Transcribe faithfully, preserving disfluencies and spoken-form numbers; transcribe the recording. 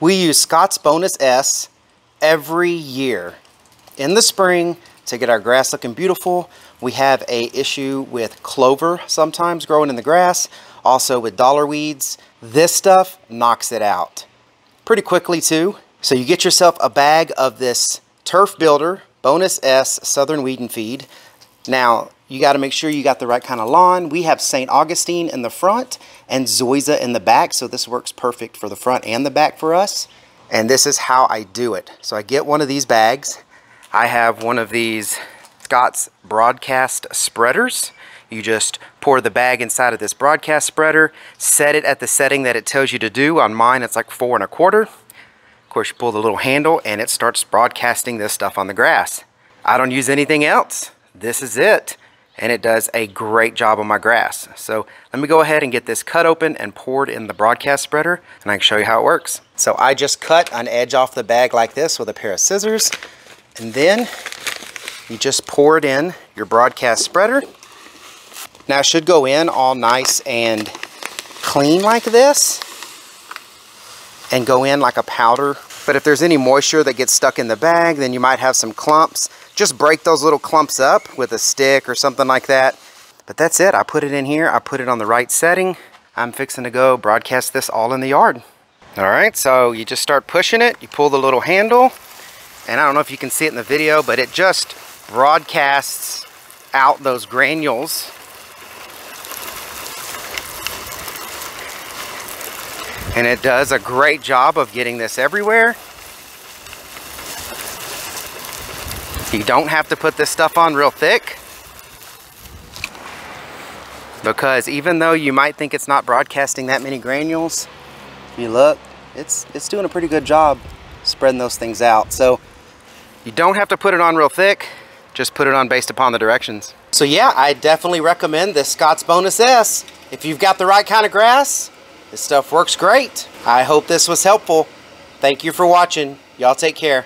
We use Scotts Bonus S every year in the spring to get our grass looking beautiful. We have a issue with clover sometimes growing in the grass, also with dollar weeds. This stuff knocks it out pretty quickly too. So you get yourself a bag of this Turf Builder Bonus S Southern Weed and Feed. Now, you got to make sure you got the right kind of lawn. We have Saint Augustine in the front and Zoysia in the back, so this works perfect for the front and the back for us. And this is how I do it. So I get one of these bags. I have one of these Scotts broadcast spreaders. You just pour the bag inside of this broadcast spreader, set it at the setting that it tells you to do. On mine, it's like four and a quarter. Of course, you pull the little handle and it starts broadcasting this stuff on the grass. I don't use anything else. This is it. And it does a great job on my grass. So let me go ahead and get this cut open and poured in the broadcast spreader, and I can show you how it works. So I just cut an edge off the bag like this with a pair of scissors, and then you just pour it in your broadcast spreader. Now it should go in all nice and clean like this and go in like a powder. But if there's any moisture that gets stuck in the bag, then you might have some clumps. Just break those little clumps up with a stick or something like that. But that's it. I put it in here. I put it on the right setting. I'm fixing to go broadcast this all in the yard. All right, so you just start pushing it. You pull the little handle. And I don't know if you can see it in the video, but it just broadcasts out those granules. And it does a great job of getting this everywhere. You don't have to put this stuff on real thick, because even though you might think it's not broadcasting that many granules, you look, it's, it's doing a pretty good job spreading those things out. So you don't have to put it on real thick, just put it on based upon the directions. So yeah, I definitely recommend this Scotts Bonus S. If you've got the right kind of grass, this stuff works great. I hope this was helpful. Thank you for watching. Y'all take care.